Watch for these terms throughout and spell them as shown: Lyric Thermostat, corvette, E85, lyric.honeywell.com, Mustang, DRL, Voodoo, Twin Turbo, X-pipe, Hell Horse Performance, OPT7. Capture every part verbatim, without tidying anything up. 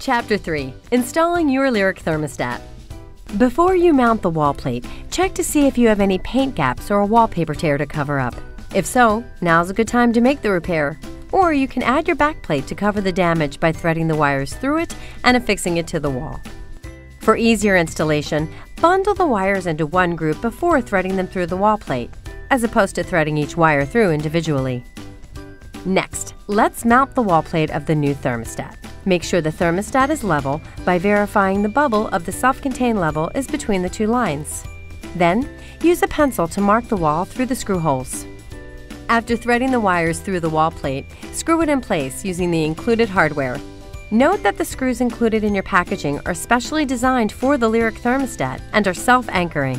Chapter three. Installing your Lyric Thermostat. Before you mount the wall plate, check to see if you have any paint gaps or a wallpaper tear to cover up. If so, now's a good time to make the repair. Or you can add your backplate to cover the damage by threading the wires through it and affixing it to the wall. For easier installation, bundle the wires into one group before threading them through the wall plate, as opposed to threading each wire through individually. Next, let's mount the wall plate of the new thermostat. Make sure the thermostat is level by verifying the bubble of the self-contained level is between the two lines. Then, use a pencil to mark the wall through the screw holes. After threading the wires through the wall plate, screw it in place using the included hardware. Note that the screws included in your packaging are specially designed for the Lyric thermostat and are self-anchoring.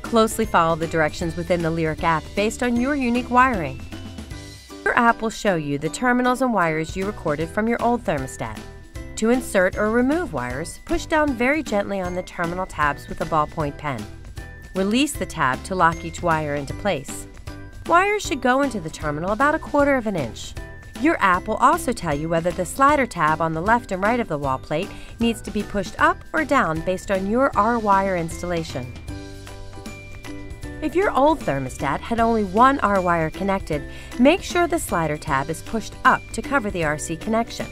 Closely follow the directions within the Lyric app based on your unique wiring. Your app will show you the terminals and wires you recorded from your old thermostat. To insert or remove wires, push down very gently on the terminal tabs with a ballpoint pen. Release the tab to lock each wire into place. Wires should go into the terminal about a quarter of an inch. Your app will also tell you whether the slider tab on the left and right of the wall plate needs to be pushed up or down based on your R-wire installation. If your old thermostat had only one R-wire connected, make sure the slider tab is pushed up to cover the R C connection.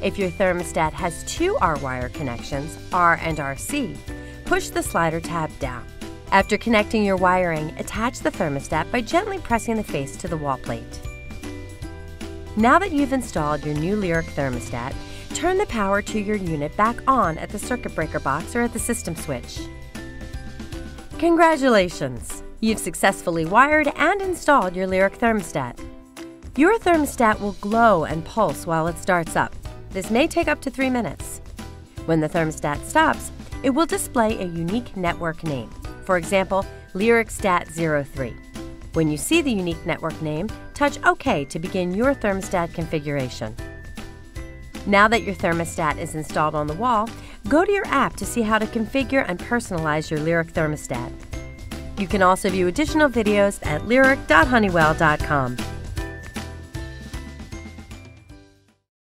If your thermostat has two R-wire connections, R and R C, push the slider tab down. After connecting your wiring, attach the thermostat by gently pressing the face to the wall plate. Now that you've installed your new Lyric thermostat, turn the power to your unit back on at the circuit breaker box or at the system switch. Congratulations! You've successfully wired and installed your Lyric thermostat. Your thermostat will glow and pulse while it starts up. This may take up to three minutes. When the thermostat stops, it will display a unique network name, for example, Lyric Stat zero three. When you see the unique network name, touch OK to begin your thermostat configuration. Now that your thermostat is installed on the wall, go to your app to see how to configure and personalize your Lyric thermostat. You can also view additional videos at lyric dot honeywell dot com.